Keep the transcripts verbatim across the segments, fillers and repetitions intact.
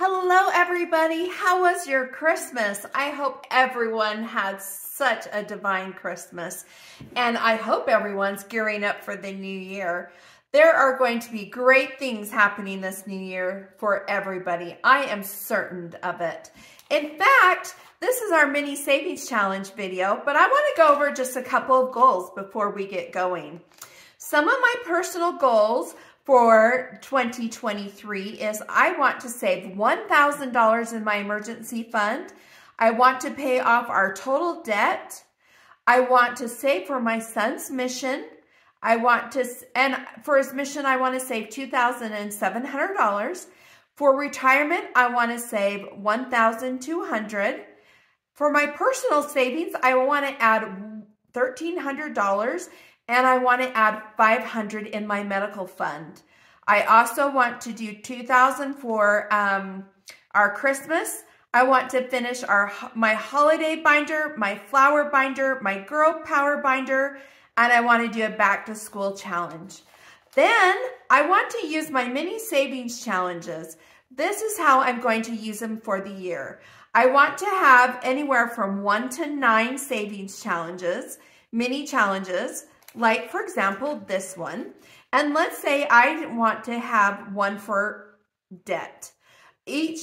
Hello everybody, how was your Christmas? I hope everyone had such a divine Christmas, and I hope everyone's gearing up for the new year. There are going to be great things happening this new year for everybody. I am certain of it. In fact, this is our mini savings challenge video, but I want to go over just a couple of goals before we get going. Some of my personal goals for twenty twenty-three is I want to save one thousand dollars in my emergency fund. I want to pay off our total debt. I want to save for my son's mission. I want to, and for his mission, I want to save two thousand seven hundred dollars. For retirement, I want to save one thousand two hundred dollars. For my personal savings, I want to add one thousand three hundred dollars. And I want to add five hundred dollars in my medical fund. I also want to do two thousand dollars for um, our Christmas. I want to finish our my holiday binder, my flower binder, my girl power binder, and I want to do a back to school challenge. Then I want to use my mini savings challenges. This is how I'm going to use them for the year. I want to have anywhere from one to nine savings challenges, mini challenges, like, for example, this one. And let's say I want to have one for debt. Each,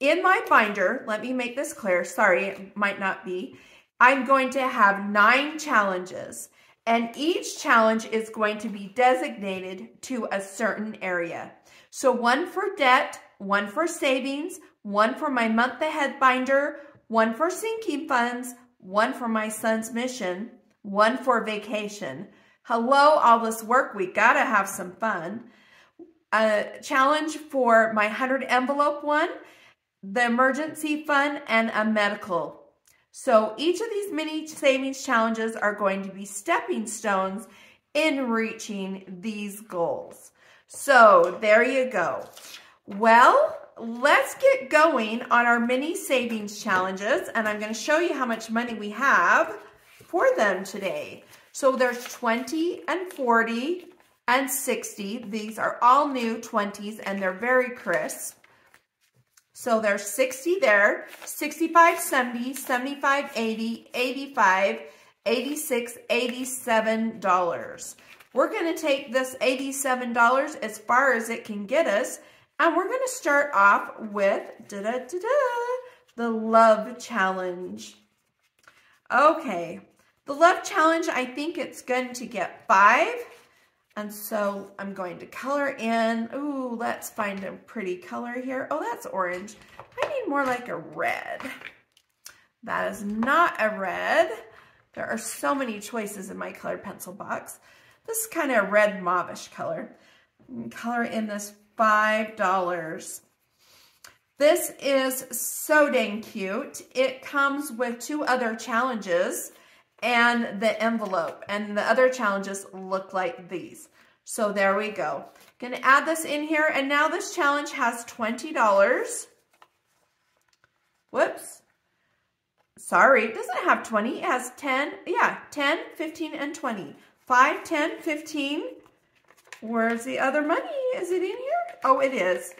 in my binder, let me make this clear, sorry, it might not be, I'm going to have nine challenges. And each challenge is going to be designated to a certain area. So one for debt, one for savings, one for my month ahead binder, one for sinking funds, one for my son's mission, one for vacation. Hello, all this work, we gotta have some fun. A challenge for my one hundred envelope one, the emergency fund, and a medical. So each of these mini savings challenges are going to be stepping stones in reaching these goals. So there you go. Well, let's get going on our mini savings challenges, and I'm gonna show you how much money we have for them today. So there's twenty and forty and sixty. These are all new twenties and they're very crisp. So there's sixty there, sixty-five, seventy, seventy-five, eighty, eighty-five, eighty-six, eighty-seven dollars. We're gonna take this eighty-seven dollars as far as it can get us, and we're gonna start off with da-da-da-da, the love challenge. Okay. The love challenge, I think it's going to get five. And so I'm going to color in. Ooh, let's find a pretty color here. Oh, that's orange. I need more like a red. That is not a red. There are so many choices in my colored pencil box. This is kind of a red mauvish color. Color in this five dollars. This is so dang cute. It comes with two other challenges and the envelope, and the other challenges look like these. So there we go. Gonna add this in here, and now this challenge has twenty dollars. Whoops. Sorry, it doesn't have twenty, it has ten, yeah, ten, fifteen, and twenty. five, ten, fifteen, where's the other money? Is it in here? Oh, it is.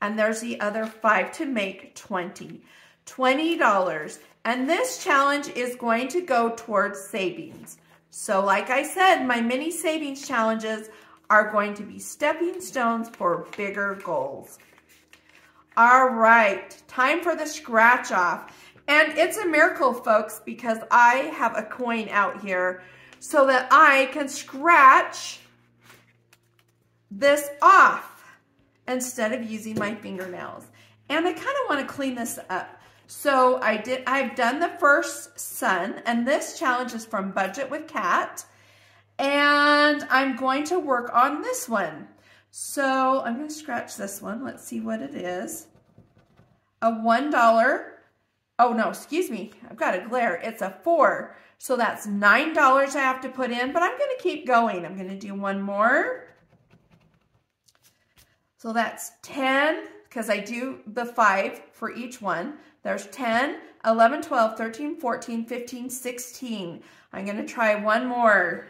And there's the other five to make twenty. twenty dollars. And this challenge is going to go towards savings. So like I said, my mini savings challenges are going to be stepping stones for bigger goals. All right, time for the scratch off. And it's a miracle, folks, because I have a coin out here so that I can scratch this off instead of using my fingernails. And I kind of want to clean this up. So I did, I've done the first sun, and this challenge is from Budget with Cat. And I'm going to work on this one. So I'm going to scratch this one. Let's see what it is. A one dollar. Oh no, excuse me. I've got a glare. It's a four. So that's nine dollars I have to put in, but I'm going to keep going. I'm going to do one more. So that's ten, because I do the five for each one. There's ten, eleven, twelve, thirteen, fourteen, fifteen, sixteen. I'm going to try one more.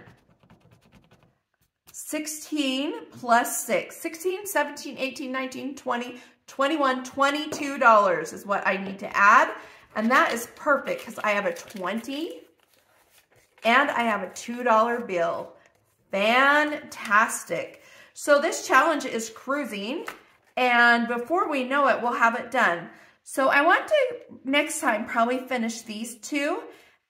sixteen plus six. sixteen, seventeen, eighteen, nineteen, twenty, twenty-one dollars, twenty-two dollars is what I need to add. And that is perfect because I have a twenty and I have a two dollar bill. Fantastic. So this challenge is cruising, and before we know it, we'll have it done. So I want to next time probably finish these two,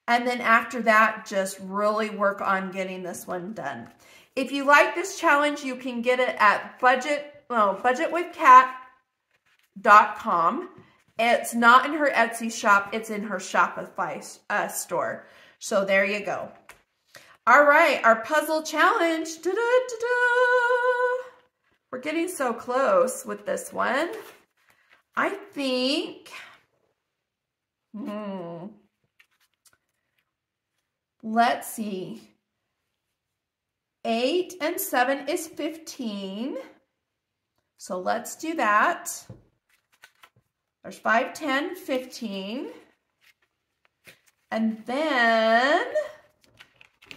and then after that, just really work on getting this one done. If you like this challenge, you can get it at budget, well, budget with cat dot com. It's not in her Etsy shop. It's in her Shopify uh, store. So there you go. All right, our puzzle challenge. Da -da -da -da. We're getting so close with this one. I think, hmm, let's see. Eight and seven is fifteen. So let's do that. There's five, ten, fifteen. And then,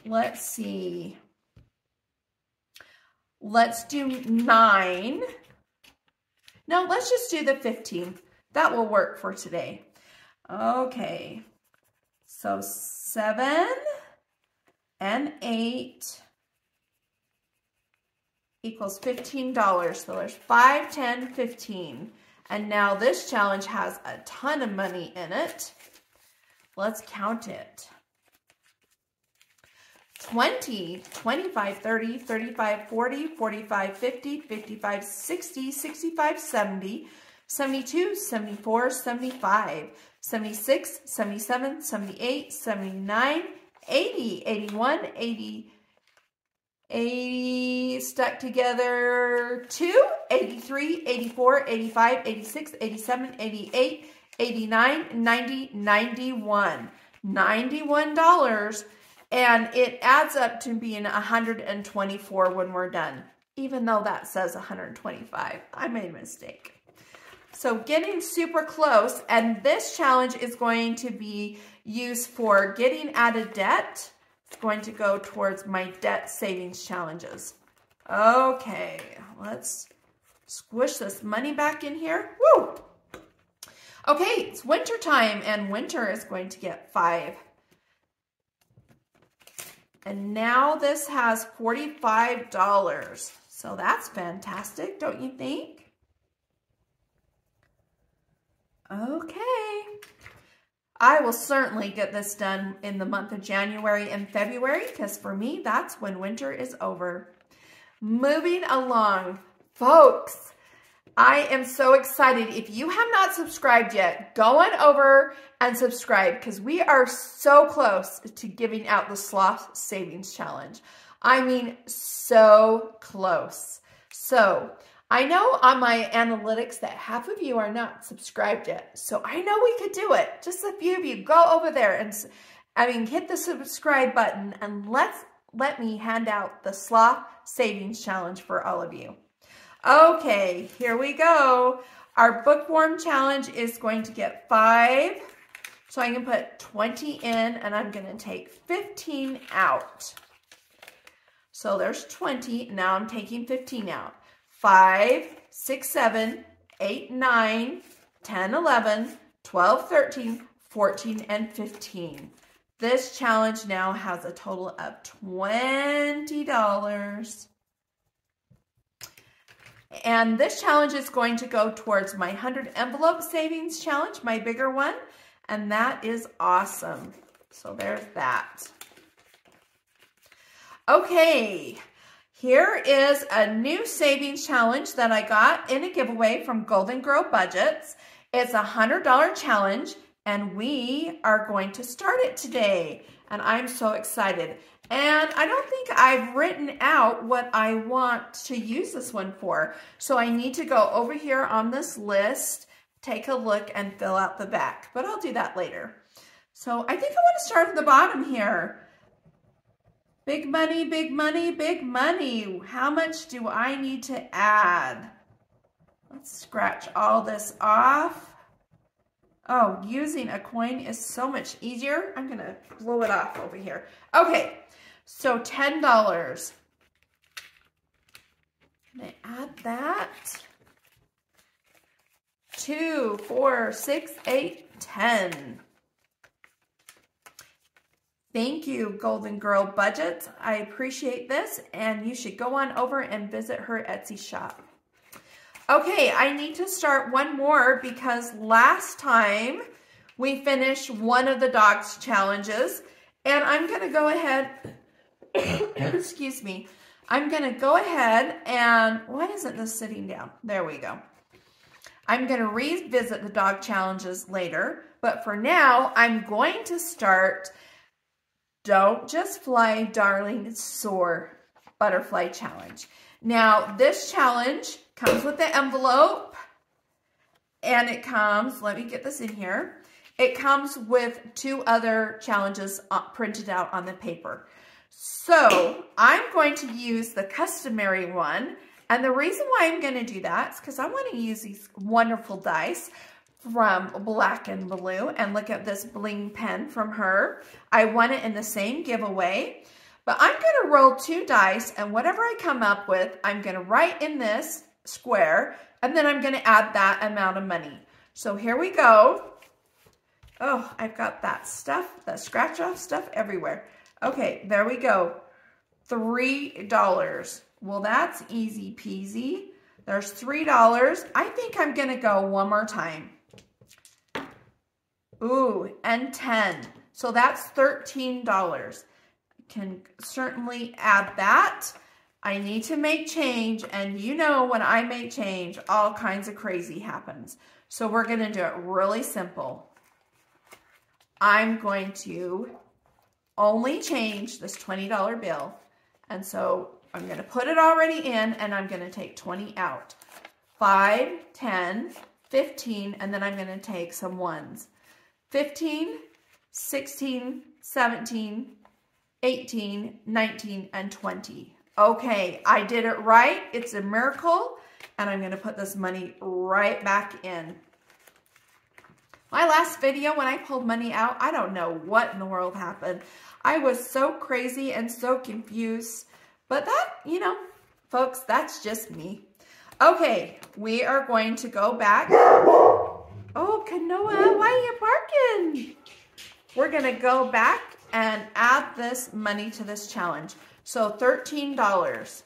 let's see. Let's do nine. No, let's just do the fifteenth. That will work for today. Okay. So seven and eight equals fifteen dollars. So there's five, ten, fifteen. And now this challenge has a ton of money in it. Let's count it. twenty, twenty-five, thirty, thirty-five, forty, forty-five, fifty, fifty-five, sixty, sixty-five, seventy, seventy-two, seventy-four, seventy-five, seventy-six, seventy-seven, seventy-eight, seventy-nine, eighty, eighty-one, eighty, eighty, stuck together two, eighty-three, eighty-four, eighty-five, eighty-six, eighty-seven, eighty-eight, eighty-nine, ninety, ninety-one. ninety-one dollars, and it adds up to being one hundred twenty-four dollars when we're done, even though that says one hundred twenty-five dollars. I made a mistake. So getting super close, and this challenge is going to be used for getting out of debt. It's going to go towards my debt savings challenges. Okay, let's squish this money back in here. Woo! Okay, it's winter time, and winter is going to get five. And now this has forty-five dollars. So that's fantastic, don't you think? Okay. I will certainly get this done in the month of January and February, because for me, that's when winter is over. Moving along, folks. I am so excited. If you have not subscribed yet, go on over and subscribe, because we are so close to giving out the Sloth Savings Challenge. I mean, so close. So I know on my analytics that half of you are not subscribed yet. So I know we could do it. Just a few of you, go over there and, I mean, hit the subscribe button, and let's let me hand out the Sloth Savings Challenge for all of you. Okay, here we go. Our bookworm challenge is going to get five. So I can put twenty in, and I'm going to take fifteen out. So there's twenty. Now I'm taking fifteen out. five, six, seven, eight, nine, ten, eleven, twelve, thirteen, fourteen, and fifteen. This challenge now has a total of twenty dollars. And this challenge is going to go towards my one hundred envelope savings challenge, my bigger one. And that is awesome. So there's that. Okay, here is a new savings challenge that I got in a giveaway from Golden Girl Budgets. It's a one hundred dollar challenge, and we are going to start it today. And I'm so excited. And I don't think I've written out what I want to use this one for. So I need to go over here on this list, take a look, and fill out the back. But I'll do that later. So I think I want to start at the bottom here. Big money, big money, big money. How much do I need to add? Let's scratch all this off. Oh, using a coin is so much easier. I'm going to blow it off over here. Okay, so ten dollars. Can I add that? four, six, eight, ten. Thank you, Golden Girl Budgets. I appreciate this, and you should go on over and visit her Etsy shop. Okay, I need to start one more because last time we finished one of the dog's challenges, and I'm gonna go ahead, excuse me, I'm gonna go ahead and, why isn't this sitting down? There we go. I'm gonna revisit the dog challenges later, but for now, I'm going to start Don't Just Fly, Darling, Soar Butterfly Challenge. Now, this challenge comes with the envelope, and it comes, let me get this in here, it comes with two other challenges printed out on the paper. So, I'm going to use the customary one, and the reason why I'm going to do that is because I want to use these wonderful dice from Black and Blue, and look at this bling pen from her. I won it in the same giveaway, but I'm going to roll two dice, and whatever I come up with, I'm going to write in this square, and then I'm going to add that amount of money. So here we go. Oh, I've got that stuff, that scratch off stuff everywhere. Okay, there we go. three dollars. Well, that's easy peasy. There's three dollars. I think I'm going to go one more time. Ooh, and ten. So that's thirteen dollars. I can certainly add that. I need to make change, and you know when I make change, all kinds of crazy happens. So we're going to do it really simple. I'm going to only change this twenty dollar bill. And so I'm going to put it already in, and I'm going to take twenty out. five, ten, fifteen, and then I'm going to take some ones. fifteen, sixteen, seventeen, eighteen, nineteen, and twenty. Okay, I did it right. It's a miracle, and I'm going to put this money right back in. My last video, when I pulled money out, I don't know what in the world happened. I was so crazy and so confused. But that, you know, folks, that's just me. Okay, we are going to go back. Oh, Kanoa, why are you barking? We're going to go back and add this money to this challenge. So thirteen dollars,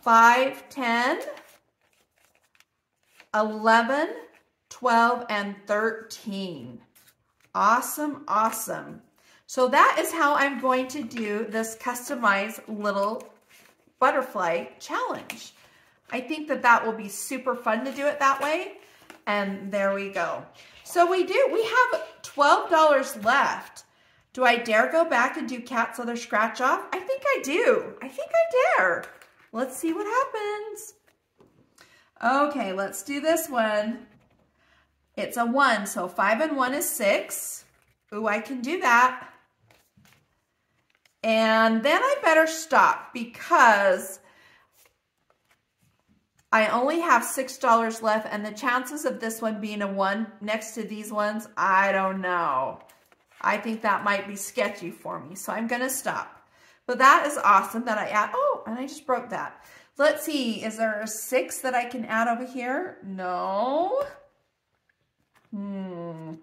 five, ten, eleven, twelve, and thirteen. Awesome, awesome. So that is how I'm going to do this customized little butterfly challenge. I think that that will be super fun to do it that way. And there we go. So we do, we have twelve dollars left. Do I dare go back and do Cat's other scratch off? I think I do. I think I dare. Let's see what happens. Okay, let's do this one. It's a one, so five and one is six. Ooh, I can do that. And then I better stop because I only have six dollars left, and the chances of this one being a one next to these ones, I don't know. I think that might be sketchy for me, so I'm going to stop. But that is awesome that I add, oh, and I just broke that. Let's see, is there a six that I can add over here? No. Hmm.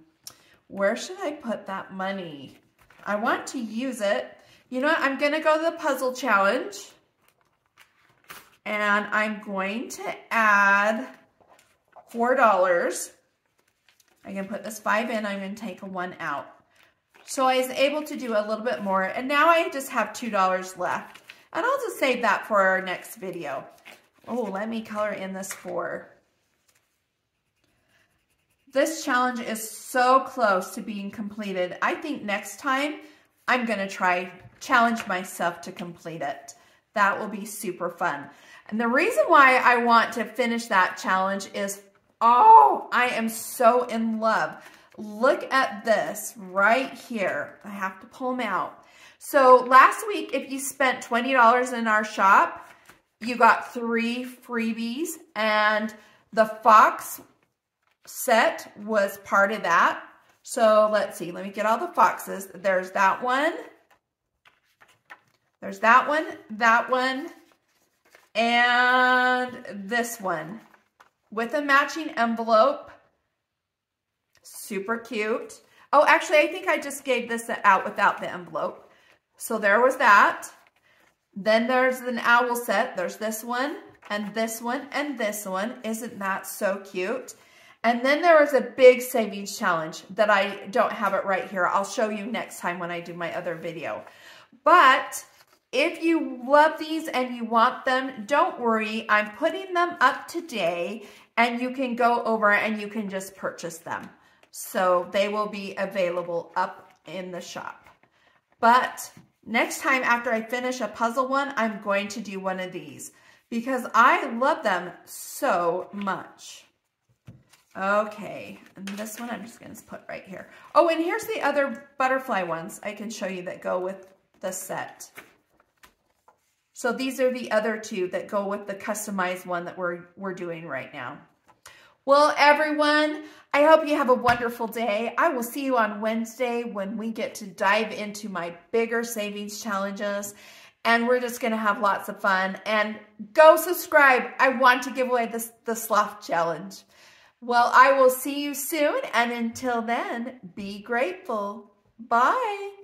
Where should I put that money? I want to use it. You know what? I'm going to go to the puzzle challenge. And I'm going to add four dollars. I can put this five in. I'm going to take a one out. So I was able to do a little bit more. And now I just have two dollars left. And I'll just save that for our next video. Oh, let me color in this four. This challenge is so close to being completed. I think next time I'm going to try challenge myself to complete it. That will be super fun. And the reason why I want to finish that challenge is, oh, I am so in love. Look at this right here. I have to pull them out. So last week, if you spent twenty dollars in our shop, you got three freebies, and the fox set was part of that. So let's see, let me get all the foxes. There's that one, there's that one, that one, and this one with a matching envelope super cute. Oh, actually, I think I just gave this out without the envelope. So there was that. Then there's an owl set. There's this one and this one and this one. Isn't that so cute? And then there was a big savings challenge that I don't have it right here. I'll show you next time when I do my other video. But if you love these and you want them, don't worry. I'm putting them up today and you can go over and you can just purchase them. So they will be available up in the shop. But next time after I finish a puzzle one, I'm going to do one of these because I love them so much. Okay, and this one I'm just gonna put right here. Oh, and here's the other butterfly ones I can show you that go with the set. So these are the other two that go with the customized one that we're, we're doing right now. Well, everyone, I hope you have a wonderful day. I will see you on Wednesday when we get to dive into my bigger savings challenges. And we're just going to have lots of fun. And go subscribe. I want to give away this, the Sloth Challenge. Well, I will see you soon. And until then, be grateful. Bye.